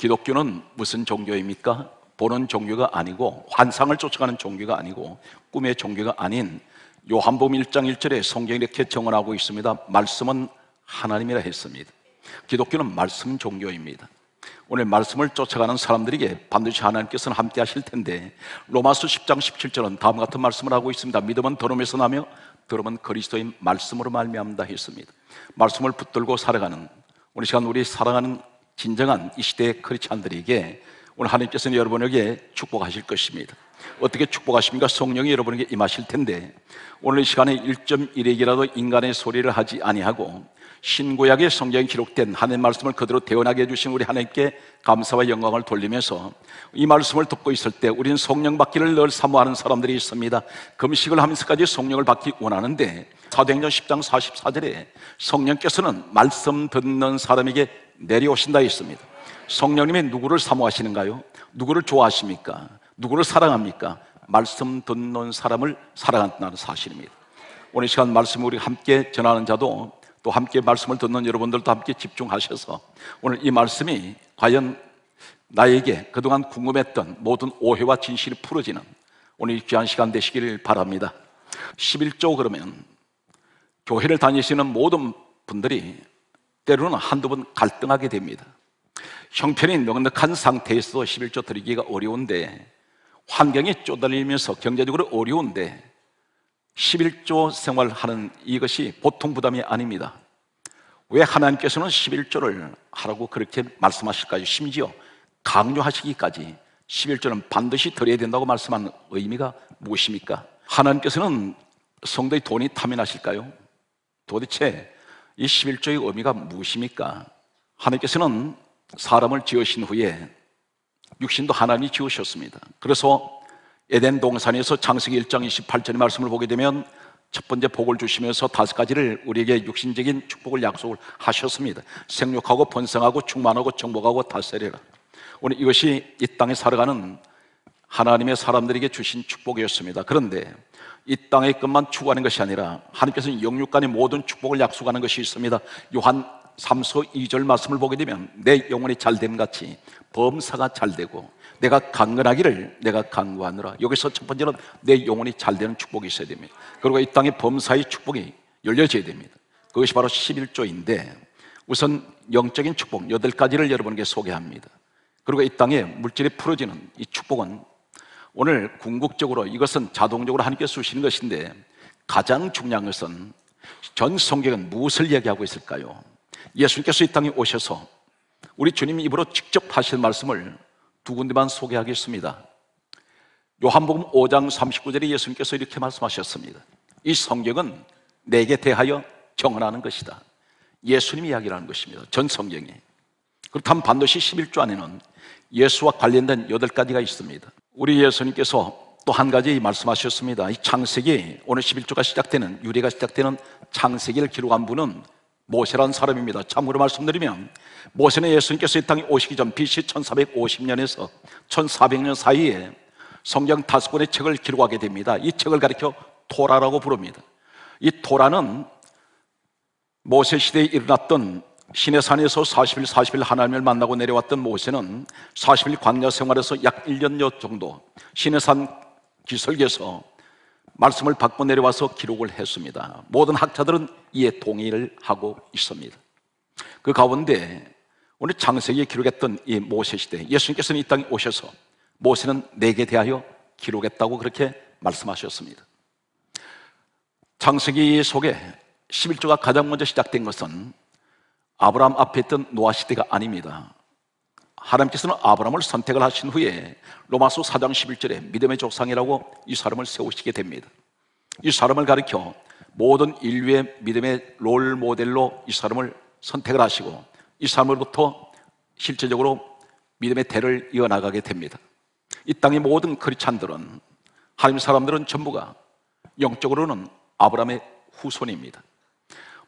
기독교는 무슨 종교입니까? 보는 종교가 아니고 환상을 쫓아가는 종교가 아니고 꿈의 종교가 아닌 요한복음 1장 1절에 성경이 이렇게 정언하고 있습니다. 말씀은 하나님이라 했습니다. 기독교는 말씀 종교입니다. 오늘 말씀을 쫓아가는 사람들에게 반드시 하나님께서는 함께 하실 텐데 로마서 10장 17절은 다음과 같은 말씀을 하고 있습니다. 믿음은 들음에서 나며 들음은 그리스도인 말씀으로 말미암다 했습니다. 말씀을 붙들고 살아가는 오늘 시간 우리 사랑하는 진정한 이 시대의 크리스찬들에게 오늘 하나님께서는 여러분에게 축복하실 것입니다. 어떻게 축복하십니까? 성령이 여러분에게 임하실 텐데 오늘 이 시간에 1.1회기라도 인간의 소리를 하지 아니하고 신구약의 성경에 기록된 하나님의 말씀을 그대로 대원하게 해주신 우리 하나님께 감사와 영광을 돌리면서 이 말씀을 듣고 있을 때 우리는 성령 받기를 늘 사모하는 사람들이 있습니다. 금식을 하면서까지 성령을 받기 원하는데 사도행전 10장 44절에 성령께서는 말씀 듣는 사람에게 내려오신다 했습니다. 성령님이 누구를 사모하시는가요? 누구를 좋아하십니까? 누구를 사랑합니까? 말씀 듣는 사람을 사랑한다는 사실입니다. 오늘 시간 말씀을 우리 함께 전하는 자도 또 함께 말씀을 듣는 여러분들도 함께 집중하셔서 오늘 이 말씀이 과연 나에게 그동안 궁금했던 모든 오해와 진실이 풀어지는 오늘 이 귀한 시간 되시길 바랍니다. 11조 그러면 교회를 다니시는 모든 분들이 때로는 한두 번 갈등하게 됩니다. 형편이 넉넉한 상태에서 11조 드리기가 어려운데 환경이 쪼달리면서 경제적으로 어려운데 11조 생활하는 이것이 보통 부담이 아닙니다. 왜 하나님께서는 11조를 하라고 그렇게 말씀하실까요? 심지어 강요하시기까지 11조는 반드시 드려야 된다고 말씀하는 의미가 무엇입니까? 하나님께서는 성도의 돈이 탐이 나실까요? 도대체 이 11조의 의미가 무엇입니까? 하나님께서는 사람을 지으신 후에 육신도 하나님이 지으셨습니다. 그래서 에덴 동산에서 창세기 1장 28절의 말씀을 보게 되면 첫 번째 복을 주시면서 다섯 가지를 우리에게 육신적인 축복을 약속을 하셨습니다. 생육하고 번성하고 충만하고 정복하고 다스리라. 오늘 이것이 이 땅에 살아가는 하나님의 사람들에게 주신 축복이었습니다. 그런데 이 땅의 것만 추구하는 것이 아니라 하나님께서는 영육 간의 모든 축복을 약속하는 것이 있습니다. 요한 3서 2절 말씀을 보게 되면 내 영혼이 잘됨같이 범사가 잘되고 내가 강건하기를 내가 강구하느라. 여기서 첫 번째는 내 영혼이 잘되는 축복이 있어야 됩니다. 그리고 이 땅의 범사의 축복이 열려져야 됩니다. 그것이 바로 11조인데 우선 영적인 축복 8가지를 여러분에게 소개합니다. 그리고 이 땅에 물질이 풀어지는 이 축복은 오늘 궁극적으로 이것은 자동적으로 하나님께서 주시는 것인데 가장 중요한 것은 전 성경은 무엇을 얘기하고 있을까요? 예수님께서 이 땅에 오셔서 우리 주님이 입으로 직접 하신 말씀을 두 군데만 소개하겠습니다. 요한복음 5장 39절에 예수님께서 이렇게 말씀하셨습니다. 이 성경은 내게 대하여 정언하는 것이다. 예수님이 이야기를 하는 것입니다. 전 성경이. 그렇다면 반드시 11조 안에는 예수와 관련된 8가지가 있습니다. 우리 예수님께서 또 한 가지 말씀하셨습니다. 이 창세기, 오늘 11조가 시작되는 유래가 시작되는 창세기를 기록한 분은 모세라는 사람입니다. 참고로 말씀드리면 모세는 예수님께서 이 땅에 오시기 전 BC 1450년에서 1400년 사이에 성경 5권의 책을 기록하게 됩니다. 이 책을 가리켜 토라라고 부릅니다. 이 토라는 모세 시대에 일어났던 시내산에서 40일 40일 하나님을 만나고 내려왔던 모세는 40일 광야 생활에서 약 1년여 정도 시내산 기슭에서 말씀을 받고 내려와서 기록을 했습니다. 모든 학자들은 이에 동의를 하고 있습니다. 그 가운데 오늘 창세기에 기록했던 이 모세시대 예수님께서는 이 땅에 오셔서 모세는 내게 대하여 기록했다고 그렇게 말씀하셨습니다. 창세기 속에 11조가 가장 먼저 시작된 것은 아브라함 앞에 있던 노아 시대가 아닙니다. 하나님께서는 아브라함을 선택을 하신 후에 로마서 4장 11절에 믿음의 조상이라고 이 사람을 세우시게 됩니다. 이 사람을 가리켜 모든 인류의 믿음의 롤 모델로 이 사람을 선택을 하시고 이 사람으로부터 실제적으로 믿음의 대를 이어나가게 됩니다. 이 땅의 모든 크리스찬들은 하나님 사람들은 전부가 영적으로는 아브라함의 후손입니다.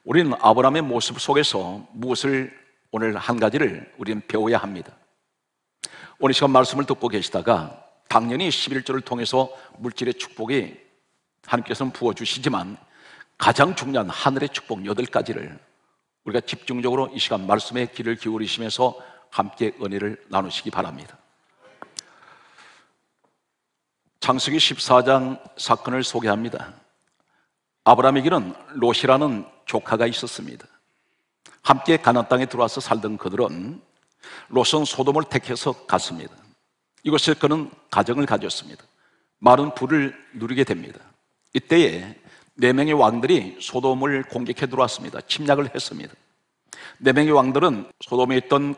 우리는 아브라함의 모습 속에서 무엇을 오늘 한 가지를 우리는 배워야 합니다. 오늘 시간 말씀을 듣고 계시다가 당연히 11조를 통해서 물질의 축복이 하나님께서는 부어주시지만 가장 중요한 하늘의 축복 8가지를 우리가 집중적으로 이 시간 말씀에 귀를 기울이시면서 함께 은혜를 나누시기 바랍니다. 창세기 14장 사건을 소개합니다. 아브라함에게는 롯이라는 조카가 있었습니다. 함께 가나안 땅에 들어와서 살던 그들은 롯은 소돔을 택해서 갔습니다. 이곳에 그는 가정을 가졌습니다. 마른 부를 누리게 됩니다. 이때에 4명의 왕들이 소돔을 공격해 들어왔습니다. 침략을 했습니다. 4명의 왕들은 소돔에 있던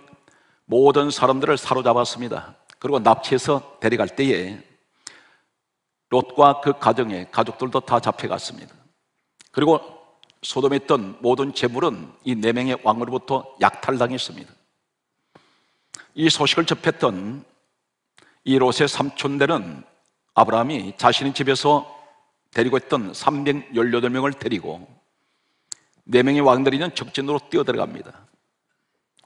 모든 사람들을 사로잡았습니다. 그리고 납치해서 데려갈 때에 롯과 그 가정의 가족들도 다 잡혀갔습니다. 그리고 소돔에 있던 모든 재물은 이 4명의 왕으로부터 약탈당했습니다. 이 소식을 접했던 이 롯의 삼촌들은 아브라함이 자신의 집에서 데리고 있던 318명을 데리고 4명의 왕들이 있는 적진으로 뛰어들어갑니다.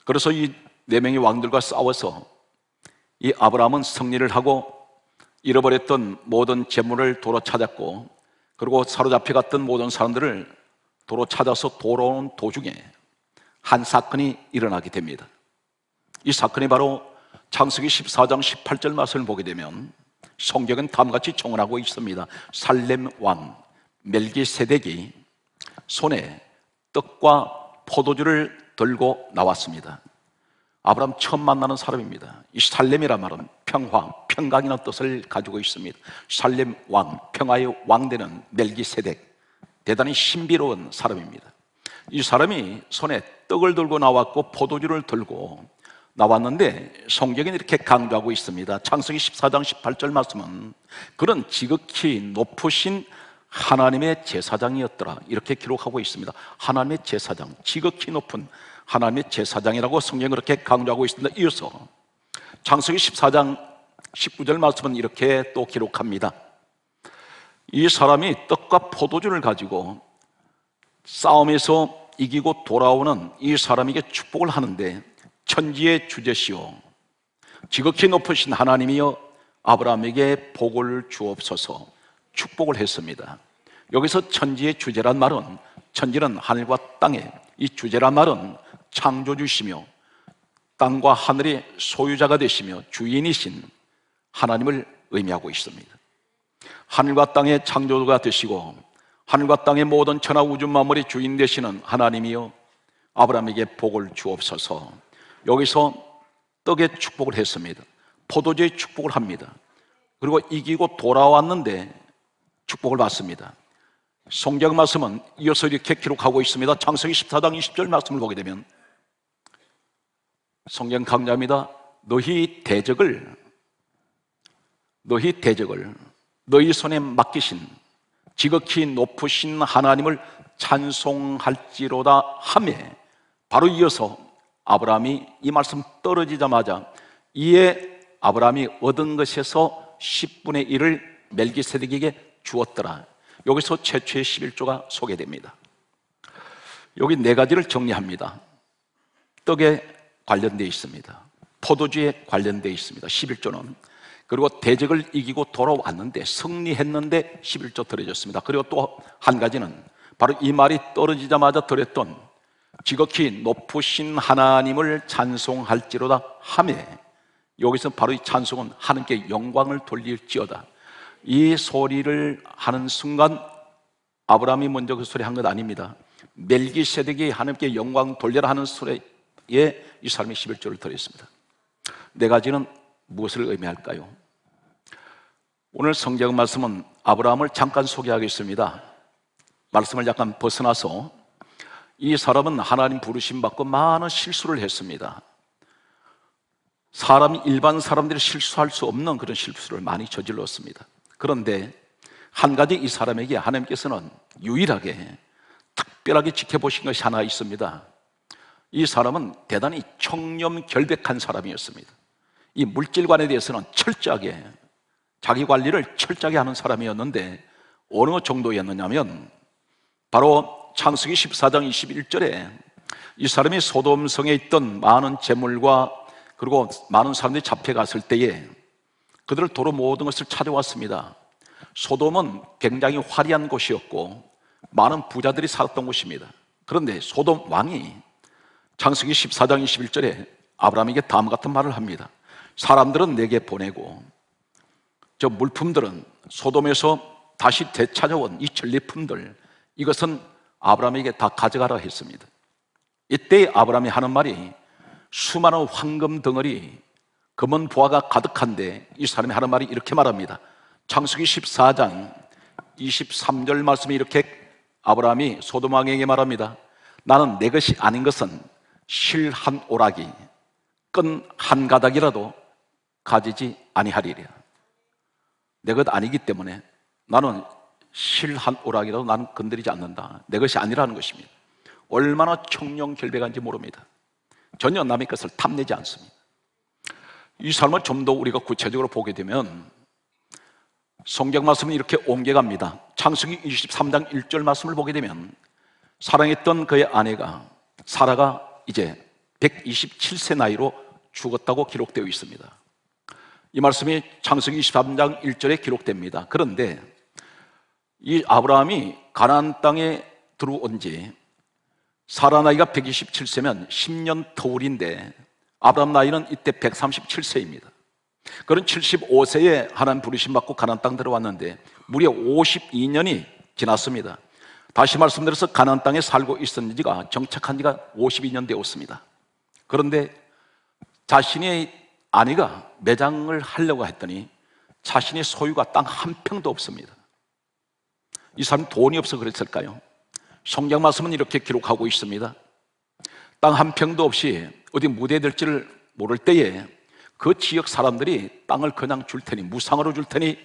그래서 이 4명의 왕들과 싸워서 이 아브라함은 승리를 하고 잃어버렸던 모든 재물을 도로 찾았고, 그리고 사로잡혀갔던 모든 사람들을 도로 찾아서 돌아오는 도중에 한 사건이 일어나게 됩니다. 이 사건이 바로 창세기 14장 18절 말씀을 보게 되면 성경은 다음같이 증언하고 있습니다. 살렘 왕 멜기세덱이 손에 떡과 포도주를 들고 나왔습니다. 아브라함 처음 만나는 사람입니다. 이 살렘이란 말은 평화, 평강이라는 뜻을 가지고 있습니다. 살렘 왕, 평화의 왕 되는 멜기세덱, 대단히 신비로운 사람입니다. 이 사람이 손에 떡을 들고 나왔고 포도주를 들고 나왔는데 성경은 이렇게 강조하고 있습니다. 창세기 14장 18절 말씀은 그런 지극히 높으신 하나님의 제사장이었더라, 이렇게 기록하고 있습니다. 하나님의 제사장, 지극히 높은 하나님의 제사장이라고 성경은 그렇게 강조하고 있습니다. 이어서 창세기 14장 19절 말씀은 이렇게 또 기록합니다. 이 사람이 떡과 포도주를 가지고 싸움에서 이기고 돌아오는 이 사람에게 축복을 하는데, 천지의 주제시오 지극히 높으신 하나님이여 아브라함에게 복을 주옵소서, 축복을 했습니다. 여기서 천지의 주제란 말은, 천지는 하늘과 땅에, 이 주제란 말은 창조주시며 땅과 하늘의 소유자가 되시며 주인이신 하나님을 의미하고 있습니다. 하늘과 땅의 창조주가 되시고 하늘과 땅의 모든 천하 우주 만물의 주인 되시는 하나님이여 아브라함에게 복을 주옵소서, 여기서 떡의 축복을 했습니다. 포도주의 축복을 합니다. 그리고 이기고 돌아왔는데 축복을 받습니다. 성경 말씀은 이어서 이렇게 기록하고 있습니다. 창세기 14장 20절 말씀을 보게 되면 성경 강조합니다. 너희 대적을 너희 손에 맡기신 지극히 높으신 하나님을 찬송할지로다 하며, 바로 이어서 아브라함이 이 말씀 떨어지자마자 이에 아브라함이 얻은 것에서 10분의 1을 멜기세덱에게 주었더라, 여기서 최초의 11조가 소개됩니다. 여기 4가지를 정리합니다. 떡에 관련되어 있습니다. 포도주에 관련되어 있습니다. 11조는. 그리고 대적을 이기고 돌아왔는데, 승리했는데 11조 들어졌습니다. 그리고 또 한 가지는 바로 이 말이 떨어지자마자 들었던 지극히 높으신 하나님을 찬송할지로다 하며, 여기서 바로 이 찬송은 하나님께 영광을 돌릴지어다, 이 소리를 하는 순간 아브라함이 먼저 그 소리 한 것 아닙니다. 멜기세덱이 하나님께 영광 돌려라 하는 소리에 이 사람이 11조를 드렸습니다. 4가지는 무엇을 의미할까요? 오늘 성경 말씀은 아브라함을 잠깐 소개하겠습니다. 말씀을 약간 벗어나서 이 사람은 하나님 부르심 받고 많은 실수를 했습니다. 사람이, 일반 사람들이 실수할 수 없는 그런 실수를 많이 저질렀습니다. 그런데 한 가지 이 사람에게 하나님께서는 유일하게 특별하게 지켜보신 것이 하나 있습니다. 이 사람은 대단히 청렴결백한 사람이었습니다. 이 물질관에 대해서는 철저하게, 자기 관리를 철저하게 하는 사람이었는데 어느 정도였느냐면, 바로 창세기 14장 21절에 이 사람이 소돔성에 있던 많은 재물과 그리고 많은 사람들이 잡혀갔을 때에 그들을 도로 모든 것을 찾아왔습니다. 소돔은 굉장히 화려한 곳이었고 많은 부자들이 살았던 곳입니다. 그런데 소돔 왕이 창세기 14장 21절에 아브라함에게 다음 같은 말을 합니다. 사람들은 내게 보내고 저 물품들은 소돔에서 다시 되찾아온 이 전리품들, 이것은 아브라함에게 다 가져가라 했습니다. 이때 아브라함이 하는 말이 수많은 황금 덩어리, 금은 보화가 가득한데 이 사람이 하는 말이 이렇게 말합니다. 창세기 14장 23절 말씀이 이렇게 아브라함이 소돔 왕에게 말합니다. 나는 내 것이 아닌 것은 실 한 오라기, 끈 한 가닥이라도 가지지 아니하리라. 내 것 아니기 때문에 나는 실 한 오락이라도 나는 건드리지 않는다. 내 것이 아니라는 것입니다. 얼마나 청렴결백한지 모릅니다. 전혀 남의 것을 탐내지 않습니다. 이 삶을 좀 더 우리가 구체적으로 보게 되면 성경 말씀은 이렇게 옮겨갑니다. 창세기 23장 1절 말씀을 보게 되면 사랑했던 그의 아내가 사라가 이제 127세 나이로 죽었다고 기록되어 있습니다. 이 말씀이 창세기 23장 1절에 기록됩니다. 그런데 이 아브라함이 가나안 땅에 들어온 지 사라 나이가 127세면 10년 터울인데 아브라함 나이는 이때 137세입니다. 그런 75세에 하나님 부르심 받고 가나안 땅 들어왔는데 무려 52년이 지났습니다. 다시 말씀드려서 가나안 땅에 살고 있었는지가 정착한 지가 52년 되었습니다. 그런데 자신의 아내가 매장을 하려고 했더니 자신의 소유가 땅 한 평도 없습니다. 이 사람 돈이 없어 그랬을까요? 성경 말씀은 이렇게 기록하고 있습니다. 땅 한 평도 없이 어디 무대에 될지를 모를 때에 그 지역 사람들이 땅을 그냥 줄 테니, 무상으로 줄 테니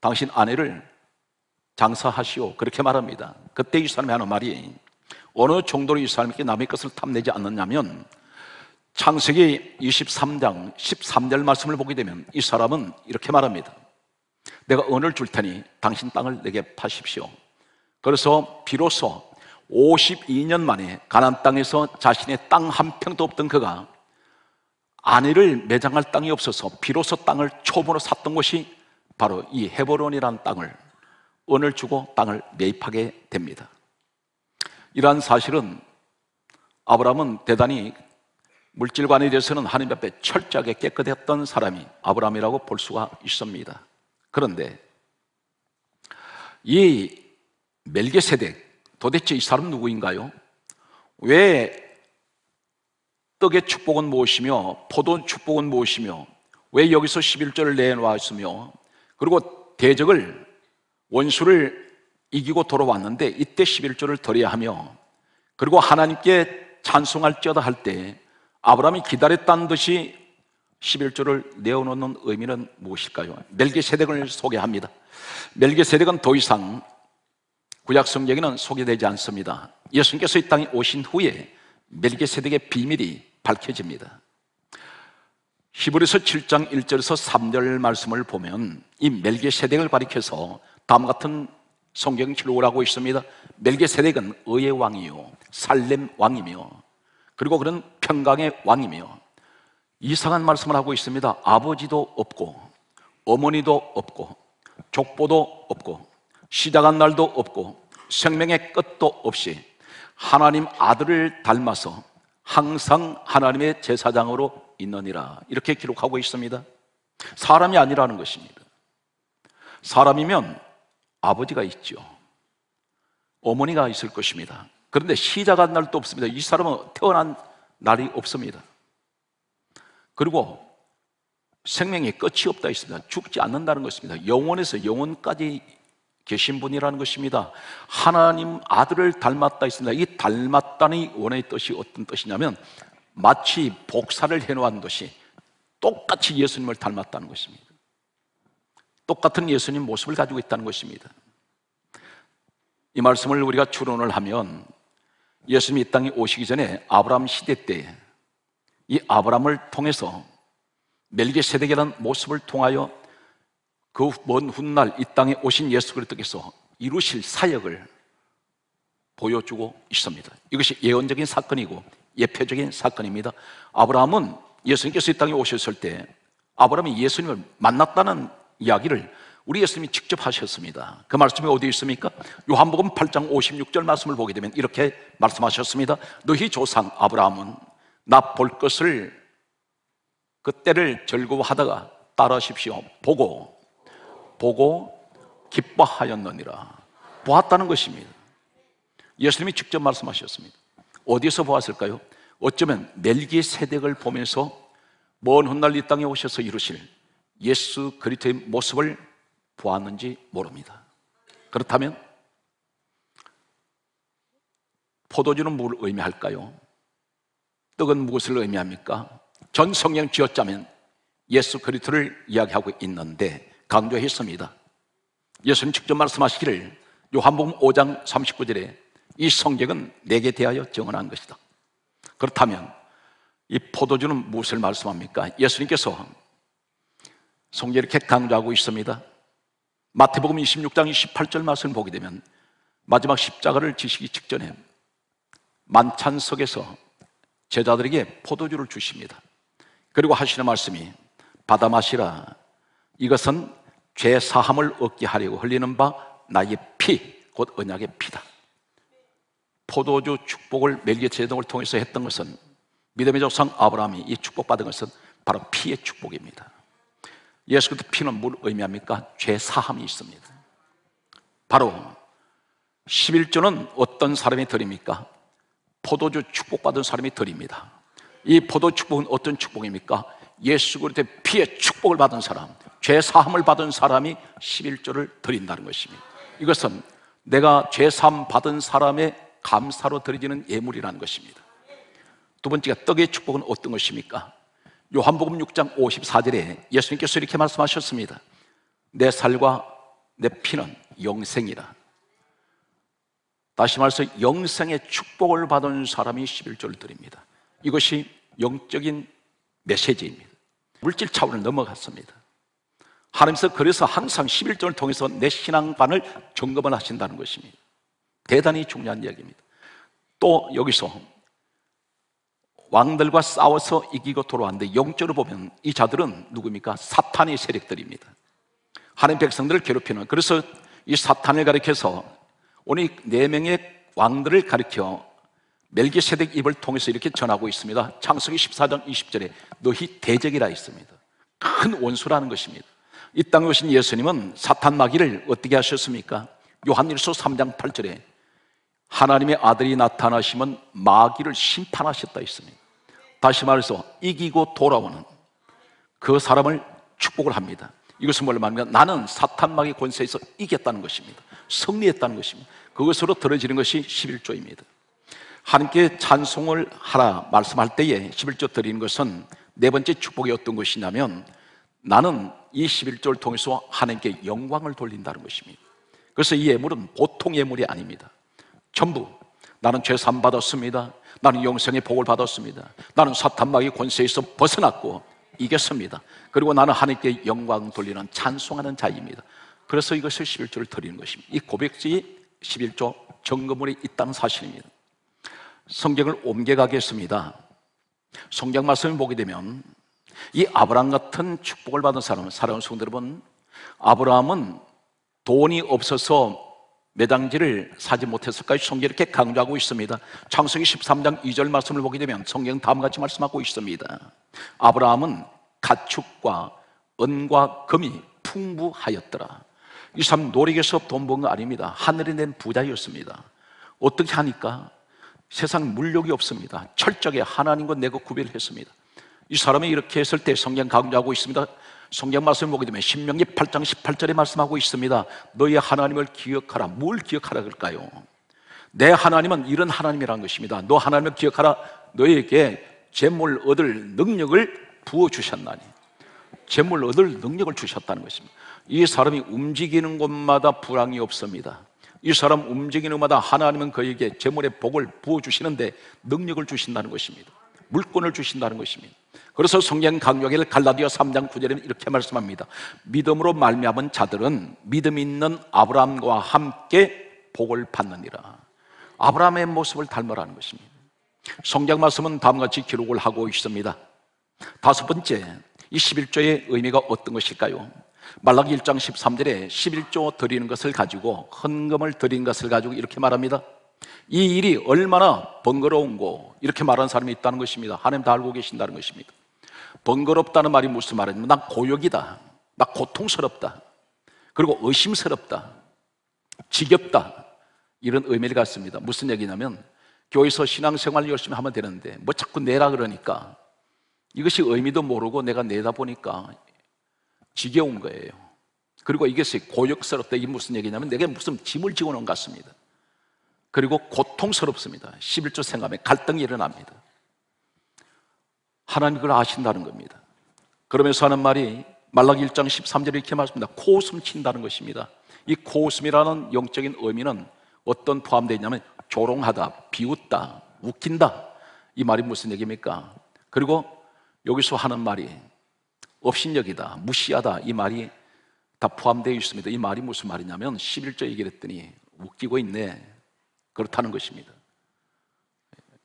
당신 아내를 장사하시오, 그렇게 말합니다. 그때 이 사람이 하는 말이 어느 정도로 이 사람에게 남의 것을 탐내지 않느냐면 창세기 23장 13절 말씀을 보게 되면 이 사람은 이렇게 말합니다. 내가 은을 줄 테니 당신 땅을 내게 파십시오. 그래서 비로소 52년 만에 가나안 땅에서 자신의 땅 한 평도 없던 그가 아내를 매장할 땅이 없어서 비로소 땅을 초보로 샀던 곳이 바로 이 헤브론이라는 땅을 은을 주고 땅을 매입하게 됩니다. 이러한 사실은 아브라함은 대단히 물질관에 대해서는 하나님 앞에 철저하게 깨끗했던 사람이 아브라함이라고 볼 수가 있습니다. 그런데 이 멜기세덱, 도대체 이 사람 누구인가요? 왜 떡의 축복은 무엇이며 포도의 축복은 무엇이며 왜 여기서 11절을 내놓았으며 그리고 대적을, 원수를 이기고 돌아왔는데 이때 11절을 드려야 하며 그리고 하나님께 찬송할지어다 할 때 아브라함이 기다렸다는 듯이 11조를 내어놓는 의미는 무엇일까요? 멜기세덱을 소개합니다. 멜기세덱은 더 이상 구약성경에는 소개되지 않습니다. 예수님께서 이 땅에 오신 후에 멜기세덱의 비밀이 밝혀집니다. 히브리서 7장 1절에서 3절 말씀을 보면 이 멜기세덱을 가리켜서 다음 같은 성경 기록을 하고 있습니다. 멜기세덱은 의의 왕이요 살렘 왕이며 그리고 그는 평강의 왕이며 이상한 말씀을 하고 있습니다. 아버지도 없고 어머니도 없고 족보도 없고 시작한 날도 없고 생명의 끝도 없이 하나님 아들을 닮아서 항상 하나님의 제사장으로 있느니라, 이렇게 기록하고 있습니다. 사람이 아니라는 것입니다. 사람이면 아버지가 있죠. 어머니가 있을 것입니다. 그런데 시작한 날도 없습니다. 이 사람은 태어난 날이 없습니다. 그리고 생명의 끝이 없다 있습니다. 죽지 않는다는 것입니다. 영원에서 영원까지 계신 분이라는 것입니다. 하나님 아들을 닮았다 있습니다. 이 닮았다는 원의 뜻이 어떤 뜻이냐면 마치 복사를 해놓은 듯이 똑같이 예수님을 닮았다는 것입니다. 똑같은 예수님 모습을 가지고 있다는 것입니다. 이 말씀을 우리가 추론을 하면 예수님이 이 땅에 오시기 전에 아브라함 시대 때 이 아브라함을 통해서 멜기세덱이라는 모습을 통하여 그 먼 훗날 이 땅에 오신 예수 그리스도께서 이루실 사역을 보여주고 있습니다. 이것이 예언적인 사건이고 예표적인 사건입니다. 아브라함은 예수님께서 이 땅에 오셨을 때 아브라함이 예수님을 만났다는 이야기를 우리 예수님이 직접 하셨습니다. 그 말씀이 어디 있습니까? 요한복음 8장 56절 말씀을 보게 되면 이렇게 말씀하셨습니다. 너희 조상 아브라함은 나 볼 것을 그 때를 즐거워하다가 따라하십시오. 보고 기뻐하였느니라. 보았다는 것입니다. 예수님이 직접 말씀하셨습니다. 어디서 보았을까요? 어쩌면 멜기세덱을 보면서 먼 훗날 이 땅에 오셔서 이루실 예수 그리스도의 모습을 보았는지 모릅니다. 그렇다면 포도주는 뭘 의미할까요? 떡은 무엇을 의미합니까? 전 성경 쥐어짜면 예수 그리스도를 이야기하고 있는데 강조했습니다. 예수님 직접 말씀하시기를 요한복음 5장 39절에 이 성경은 내게 대하여 증언한 것이다. 그렇다면 이 포도주는 무엇을 말씀합니까? 예수님께서 성경에 이렇게 강조하고 있습니다. 마태복음 26장 28절 말씀을 보게 되면 마지막 십자가를 지시기 직전에 만찬석에서 제자들에게 포도주를 주십니다. 그리고 하시는 말씀이 받아 마시라, 이것은 죄 사함을 얻게 하려고 흘리는 바 나의 피, 곧 언약의 피다. 포도주 축복을 멜기세덱을 통해서 했던 것은, 믿음의 조상 아브라함이 이 축복받은 것은 바로 피의 축복입니다. 예수 그리스도 피는 뭘 의미합니까? 죄 사함이 있습니다. 바로 11조는 어떤 사람이 드립니까? 포도주 축복받은 사람이 드립니다. 이 포도 축복은 어떤 축복입니까? 예수 그리스도의 피의 축복을 받은 사람, 죄 사함을 받은 사람이 11조를 드린다는 것입니다. 이것은 내가 죄 사함 받은 사람의 감사로 드려지는 예물이라는 것입니다. 두 번째가 떡의 축복은 어떤 것입니까? 요한복음 6장 54절에 예수님께서 이렇게 말씀하셨습니다. 내 살과 내 피는 영생이라. 다시 말해서 영생의 축복을 받은 사람이 11조를 드립니다. 이것이 영적인 메시지입니다. 물질 차원을 넘어갔습니다. 하나님께서 그래서 항상 11조를 통해서 내 신앙관을 점검을 하신다는 것입니다. 대단히 중요한 이야기입니다. 또 여기서 왕들과 싸워서 이기고 돌아왔는데 영적으로 보면 이 자들은 누굽니까? 사탄의 세력들입니다. 하나님 백성들을 괴롭히는, 그래서 이 사탄을 가리켜서 오늘 4명의 왕들을 가리켜 멜기세덱 입을 통해서 이렇게 전하고 있습니다. 창세기 14장 20절에 너희 대적이라 있습니다. 큰 원수라는 것입니다. 이 땅에 오신 예수님은 사탄 마귀를 어떻게 하셨습니까? 요한일서 3장 8절에 하나님의 아들이 나타나시면 마귀를 심판하셨다 있습니다. 다시 말해서 이기고 돌아오는 그 사람을 축복을 합니다. 이것은 뭘로 말합니까? 나는 사탄 마귀 권세에서 이겼다는 것입니다. 승리했다는 것입니다. 그것으로 들어지는 것이 11조입니다. 하나님께 찬송을 하라 말씀할 때에 11조 드리는 것은 네 번째 축복이 어떤 것이냐면 나는 이 11조를 통해서 하나님께 영광을 돌린다는 것입니다. 그래서 이 예물은 보통 예물이 아닙니다. 전부 나는 죄 사함 받았습니다. 나는 영생의 복을 받았습니다. 나는 사탄 마귀 권세에서 벗어났고 이겼습니다. 그리고 나는 하나님께 영광 돌리는 찬송하는 자입니다. 그래서 이것을 11조를 드리는 것입니다. 이 고백지 11조 점검물이 있다는 사실입니다. 성경을 옮겨가겠습니다. 성경 말씀을 보게 되면 이 아브라함 같은 축복을 받은 사람은, 사랑하는 성도 여러분, 아브라함은 돈이 없어서 매장지를 사지 못했을까요? 성경이 이렇게 강조하고 있습니다. 창세기 13장 2절 말씀을 보게 되면 성경 다음같이 말씀하고 있습니다. 아브라함은 가축과 은과 금이 풍부하였더라. 이 사람 노력해서 돈 번 거 아닙니다. 하늘에 낸 부자였습니다. 어떻게 하니까? 세상 물욕이 없습니다. 철저하게 하나님과 내가 구별을 했습니다. 이 사람이 이렇게 했을 때 성경 강조하고 있습니다. 성경 말씀을 보게 되면 신명기 8장 18절에 말씀하고 있습니다. 너희 하나님을 기억하라. 뭘 기억하라 그럴까요? 내 하나님은 이런 하나님이라는 것입니다. 너 하나님을 기억하라. 너에게 재물 얻을 능력을 부어주셨나니, 재물 얻을 능력을 주셨다는 것입니다. 이 사람이 움직이는 곳마다 불황이 없습니다. 이 사람 움직이는 곳마다 하나님은 그에게 재물의 복을 부어주시는데 능력을 주신다는 것입니다. 물권을 주신다는 것입니다. 그래서 성경 강조하기를 갈라디아 3장 9절에 이렇게 말씀합니다. 믿음으로 말미암은 자들은 믿음 있는 아브라함과 함께 복을 받느니라. 아브라함의 모습을 닮으라는 것입니다. 성경 말씀은 다음같이 기록을 하고 있습니다. 다섯 번째, 이 11조의 의미가 어떤 것일까요? 말라기 1장 13절에 11조 드리는 것을 가지고, 헌금을 드린 것을 가지고 이렇게 말합니다. 이 일이 얼마나 번거로운고, 이렇게 말하는 사람이 있다는 것입니다. 하나님 다 알고 계신다는 것입니다. 번거롭다는 말이 무슨 말이냐면 난 고역이다, 나 고통스럽다, 그리고 의심스럽다, 지겹다, 이런 의미를 갖습니다. 무슨 얘기냐면 교회에서 신앙생활을 열심히 하면 되는데 뭐 자꾸 내라 그러니까, 이것이 의미도 모르고 내가 내다 보니까 지겨운 거예요. 그리고 이것이 고역스럽다, 이게 무슨 얘기냐면 내게 무슨 짐을 지고 오는 것 같습니다. 그리고 고통스럽습니다. 11조 생각에 갈등이 일어납니다. 하나님 그걸 아신다는 겁니다. 그러면서 하는 말이 말라기 1장 13절에 이렇게 말씀합니다. 코웃음 친다는 것입니다. 이 코웃음이라는 영적인 의미는 어떤 포함되어 있냐면 조롱하다, 비웃다, 웃긴다, 이 말이 무슨 얘기입니까? 그리고 여기서 하는 말이 업신여기다, 무시하다, 이 말이 다 포함되어 있습니다. 이 말이 무슨 말이냐면 11조 얘기를 했더니 웃기고 있네, 그렇다는 것입니다.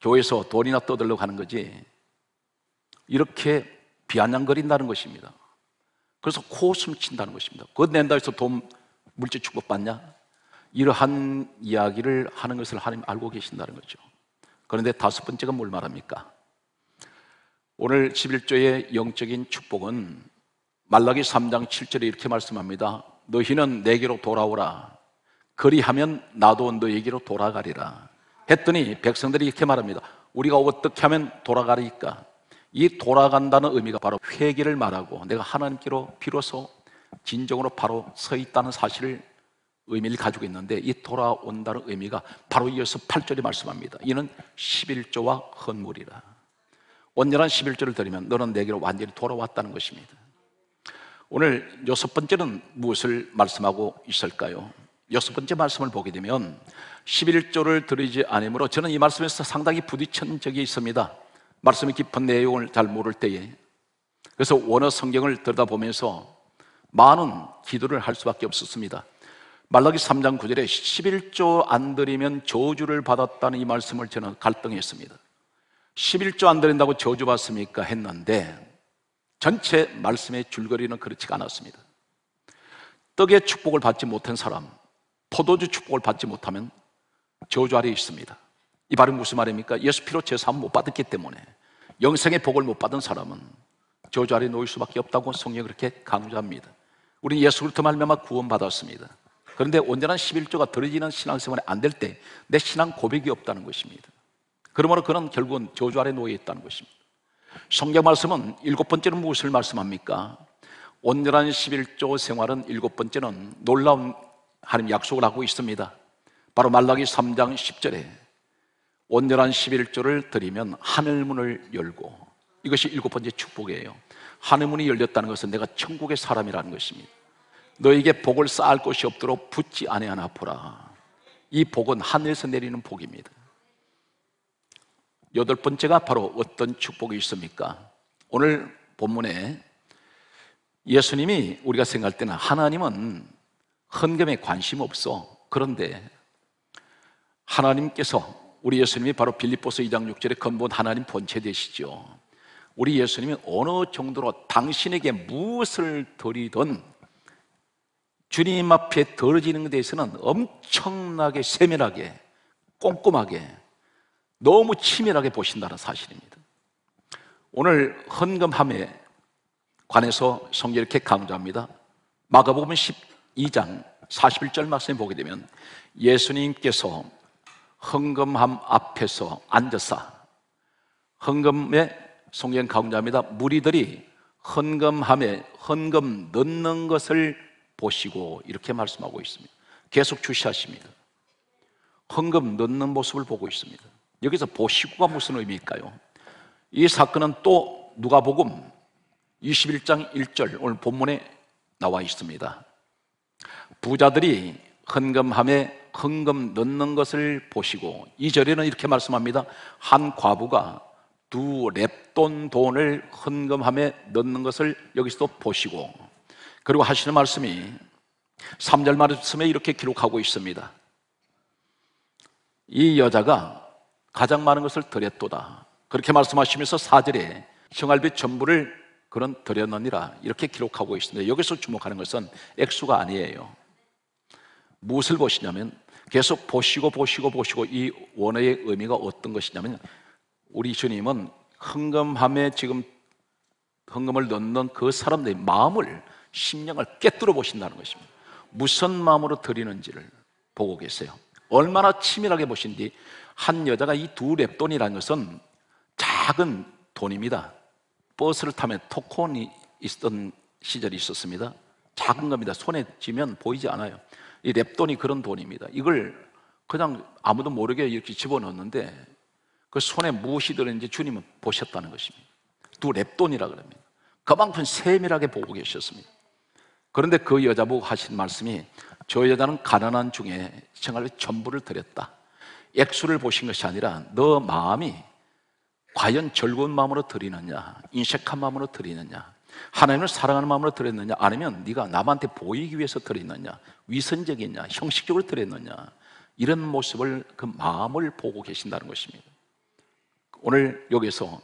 교회에서 돈이나 떠들려고 하는 거지 이렇게 비아냥거린다는 것입니다. 그래서 코웃음 친다는 것입니다. 그것 낸다 해서 돈 물질 축복받냐? 이러한 이야기를 하는 것을 하나님 알고 계신다는 거죠. 그런데 다섯 번째가 뭘 말합니까? 오늘 11조의 영적인 축복은 말라기 3장 7절에 이렇게 말씀합니다. 너희는 내게로 돌아오라, 그리하면 나도 너에게로 돌아가리라 했더니 백성들이 이렇게 말합니다. 우리가 어떻게 하면 돌아가리까? 이 돌아간다는 의미가 바로 회개를 말하고 내가 하나님께로 비로소 진정으로 바로 서 있다는 사실을 의미를 가지고 있는데, 이 돌아온다는 의미가 바로 이어서 8절이 말씀합니다. 이는 11조와 헌물이라. 온전한 11조를 드리면 너는 내게로 완전히 돌아왔다는 것입니다. 오늘 여섯 번째는 무엇을 말씀하고 있을까요? 여섯 번째 말씀을 보게 되면 11조를 드리지 않으므로, 저는 이 말씀에서 상당히 부딪힌 적이 있습니다. 말씀의 깊은 내용을 잘 모를 때에. 그래서 원어 성경을 들여다보면서 많은 기도를 할 수밖에 없었습니다. 말라기 3장 9절에 11조 안 드리면 저주를 받았다는 이 말씀을 저는 갈등했습니다. 11조 안 드린다고 저주받습니까? 했는데 전체 말씀의 줄거리는 그렇지가 않았습니다. 떡의 축복을 받지 못한 사람, 포도주 축복을 받지 못하면 저주 아래에 있습니다. 이 말은 무슨 말입니까? 예수 피로 제사함 못 받았기 때문에 영생의 복을 못 받은 사람은 저주 아래에 놓일 수밖에 없다고 성경이 그렇게 강조합니다. 우리는 예수 그리스도 말미암아 구원 받았습니다. 그런데 온전한 11조가 들어지는 신앙생활이 안 될 때 내 신앙 고백이 없다는 것입니다. 그러므로 그는 결국은 저주 아래 놓여 있다는 것입니다. 성경 말씀은 일곱 번째는 무엇을 말씀합니까? 온전한 11조 생활은 일곱 번째는 놀라운 하나님 약속을 하고 있습니다. 바로 말라기 3장 10절에 온전한 11조를 드리면 하늘문을 열고, 이것이 일곱 번째 축복이에요. 하늘문이 열렸다는 것은 내가 천국의 사람이라는 것입니다. 너에게 복을 쌓을 곳이 없도록 붙지 아니하나 보라. 이 복은 하늘에서 내리는 복입니다. 여덟 번째가 바로 어떤 축복이 있습니까? 오늘 본문에 예수님이, 우리가 생각할 때는 하나님은 헌금에 관심 없어. 그런데 하나님께서, 우리 예수님이 바로 빌립보서 2장 6절에 근본 하나님 본체 되시죠. 우리 예수님이 어느 정도로 당신에게 무엇을 드리든 주님 앞에 덜어지는 데에서는 엄청나게 세밀하게, 꼼꼼하게, 너무 치밀하게 보신다는 사실입니다. 오늘 헌금함에 관해서 성경이 이렇게 강조합니다. 마가복음 12장 41절 말씀에 보게 되면 예수님께서 헌금함 앞에서 앉으사, 헌금에 성경 강조합니다. 무리들이 헌금함에 헌금 넣는 것을 보시고 이렇게 말씀하고 있습니다. 계속 주시하십니다. 헌금 넣는 모습을 보고 있습니다. 여기서 보시고가 무슨 의미일까요? 이 사건은 또 누가복음 21장 1절 오늘 본문에 나와 있습니다. 부자들이 헌금함에 헌금 넣는 것을 보시고, 2절에는 이렇게 말씀합니다. 한 과부가 두 렙돈 돈을 헌금함에 넣는 것을 여기서도 보시고, 그리고 하시는 말씀이 3절 말씀에 이렇게 기록하고 있습니다. 이 여자가 가장 많은 것을 드렸도다, 그렇게 말씀하시면서 4절에 생활비 전부를 그런 드렸느니라, 이렇게 기록하고 있습니다. 여기서 주목하는 것은 액수가 아니에요. 무엇을 보시냐면, 계속 보시고 이 원어의 의미가 어떤 것이냐면, 우리 주님은 헌금함에 지금 헌금을 넣는 그 사람들의 마음을, 심령을 깨뜨려 보신다는 것입니다. 무슨 마음으로 드리는지를 보고 계세요. 얼마나 치밀하게 보신디. 한 여자가 이 두 렙돈이라는 것은 작은 돈입니다. 버스를 타면 토콘이 있던 시절이 있었습니다. 작은 겁니다. 손에 쥐면 보이지 않아요. 이 렙돈이 그런 돈입니다. 이걸 그냥 아무도 모르게 이렇게 집어넣었는데 그 손에 무엇이 들었는지 주님은 보셨다는 것입니다. 두 렙돈이라 그럽니다. 그만큼 세밀하게 보고 계셨습니다. 그런데 그 여자보고 하신 말씀이, 저 여자는 가난한 중에 생활의 전부를 드렸다. 액수를 보신 것이 아니라 너 마음이 과연 즐거운 마음으로 드리느냐, 인색한 마음으로 드리느냐, 하나님을 사랑하는 마음으로 드렸느냐, 아니면 네가 남한테 보이기 위해서 드렸느냐, 위선적이냐, 형식적으로 드렸느냐, 이런 모습을, 그 마음을 보고 계신다는 것입니다. 오늘 여기서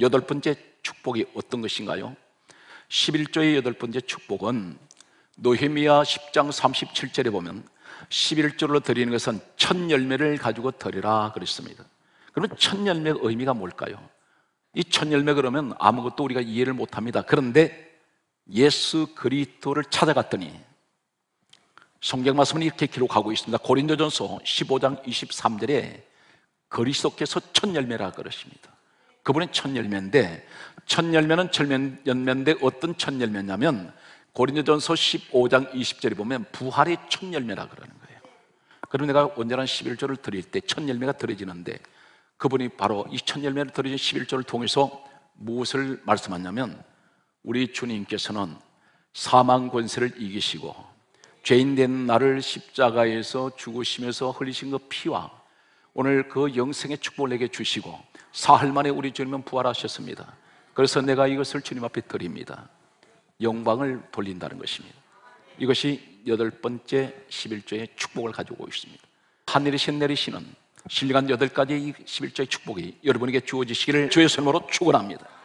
8번째 축복이 어떤 것인가요? 11조의 8번째 축복은 느헤미야 10장 37절에 보면 11조를 드리는 것은 첫 열매를 가지고 드리라 그랬습니다. 그러면 첫 열매의 의미가 뭘까요? 이 첫 열매 그러면 아무것도 우리가 이해를 못합니다. 그런데 예수 그리스도를 찾아갔더니, 성경 말씀은 이렇게 기록하고 있습니다. 고린도전서 15장 23절에 그리스도께서 첫 열매라 그러십니다. 그분의 첫 열매인데, 첫 열매는 열매인데 어떤 첫 열매냐면 고린도전서 15장 20절에 보면 부활의 첫 열매라 그러는 거예요. 그럼 내가 온전한 11조를 드릴 때 첫 열매가 드려지는데, 그분이 바로 이 첫 열매를 드려진 11조를 통해서 무엇을 말씀하냐면, 우리 주님께서는 사망 권세를 이기시고 죄인 된 나를 십자가에서 죽으시면서 흘리신 그 피와 오늘 그 영생의 축복을 내게 주시고 사흘 만에 우리 주님은 부활하셨습니다. 그래서 내가 이것을 주님 앞에 드립니다. 영광을 돌린다는 것입니다. 이것이 8번째 11조의 축복을 가지고 있습니다. 하늘이 내리시는 신령한 8가지 11조의 축복이 여러분에게 주어지시기를 주의 이름으로 축원합니다.